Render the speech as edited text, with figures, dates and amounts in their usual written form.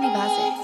mi base.